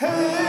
Hey!